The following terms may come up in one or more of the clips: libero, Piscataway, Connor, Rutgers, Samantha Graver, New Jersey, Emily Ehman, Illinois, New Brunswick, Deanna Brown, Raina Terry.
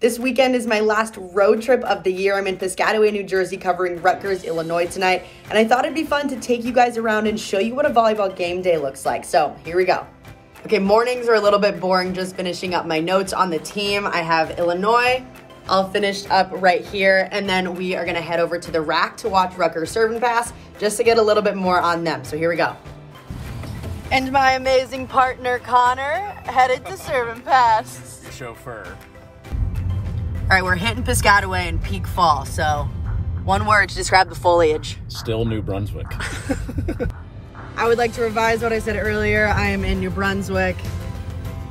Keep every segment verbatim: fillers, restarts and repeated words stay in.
This weekend is my last road trip of the year. I'm in Piscataway, New Jersey, covering Rutgers, Illinois tonight, and I thought it'd be fun to take you guys around and show you what a volleyball game day looks like. So here we go. Okay, mornings are a little bit boring, just finishing up my notes on the team. I have Illinois all finished up right here, and then we are gonna head over to the rack to watch Rutgers serve and pass, just to get a little bit more on them. So here we go. And my amazing partner, Connor, headed to serve and pass. Chauffeur. All right, we're hitting Piscataway in peak fall, so one word to describe the foliage. Still New Brunswick. I would like to revise what I said earlier. I am in New Brunswick,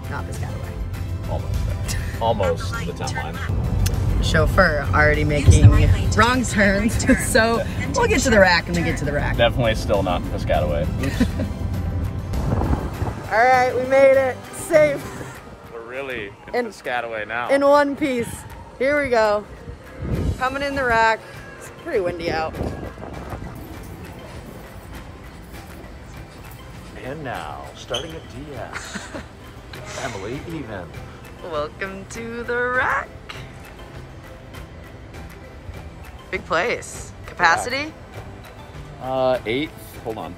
not Piscataway. Almost there. Almost the town line. Chauffeur already making right wrong turns, right turn. So we'll get to the rack when we get to the rack. Definitely still not Piscataway. All right, we made it, safe. We're really in, in Piscataway now. In one piece. Here we go. Coming in the rack. It's pretty windy out. And now, starting at D S, Emily Ehman. Welcome to the rack. Big place. Capacity? Uh, eight. Hold on.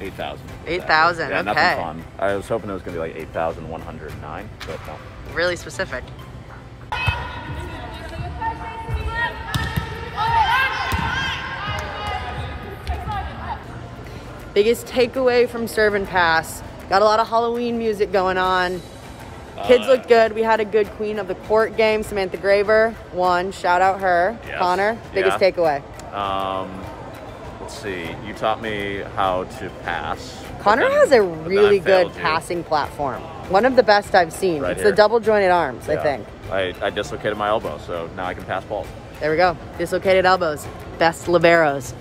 eight thousand. eight thousand, yeah, okay. Nothing fun. I was hoping it was going to be like eight thousand one hundred nine, but no. Really specific. Biggest takeaway from serve and pass. Got a lot of Halloween music going on. Kids uh, look good. We had a good queen of the court game. Samantha Graver won. Shout out her. Yes. Connor, biggest yeah. takeaway. Um, let's see. You taught me how to pass. Connor then, has a really good you. passing platform. One of the best I've seen. Right it's here. the double jointed arms, yeah. I think. I, I dislocated my elbow, so now I can pass balls. There we go. Dislocated elbows. Best liberos.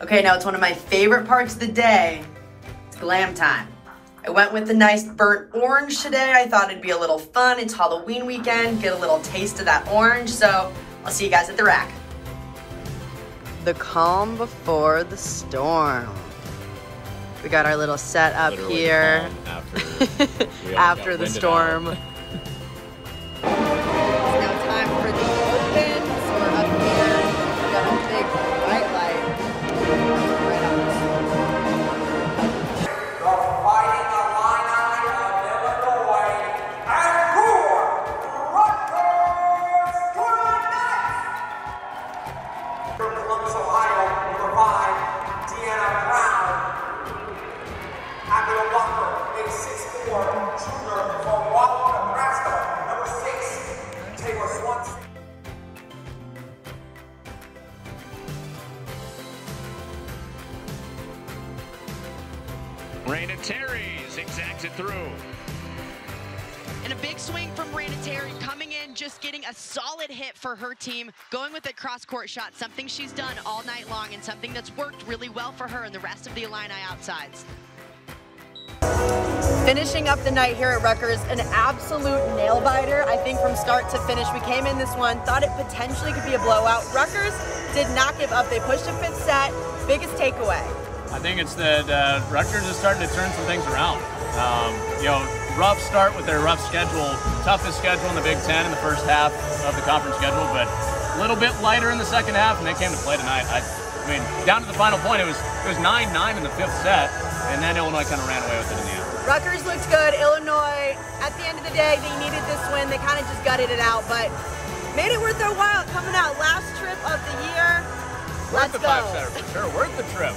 Okay, now it's one of my favorite parts of the day. It's glam time. I went with the nice burnt orange today. I thought it'd be a little fun. It's Halloween weekend. Get a little taste of that orange. So I'll see you guys at the rack. The calm before the storm. We got our little set up Literally here after, after the storm. It's now time for the open. So we're up here. We got a big white light. Right up. From Columbus, Ohio, number five, Deanna Brown. Raina Terry zigzags it through. And a big swing from Raina Terry coming in, just getting a solid hit for her team, going with a cross-court shot, something she's done all night long and something that's worked really well for her and the rest of the Illini outsides. Finishing up the night here at Rutgers, an absolute nail-biter, I think, from start to finish. We came in this one, thought it potentially could be a blowout. Rutgers did not give up. They pushed a fifth set. Biggest takeaway? I think it's that uh, Rutgers is starting to turn some things around. Um, you know, rough start with their rough schedule. Toughest schedule in the Big Ten in the first half of the conference schedule, but a little bit lighter in the second half, and they came to play tonight. I, I mean, down to the final point, it was it was nine nine in the fifth set, and then Illinois kind of ran away with it in the end. Rutgers looked good. Illinois, at the end of the day, they needed this win. They kind of just gutted it out, but made it worth their while coming out. Last trip of the year. Worth Let's the go. Five setter for sure. Worth the trip.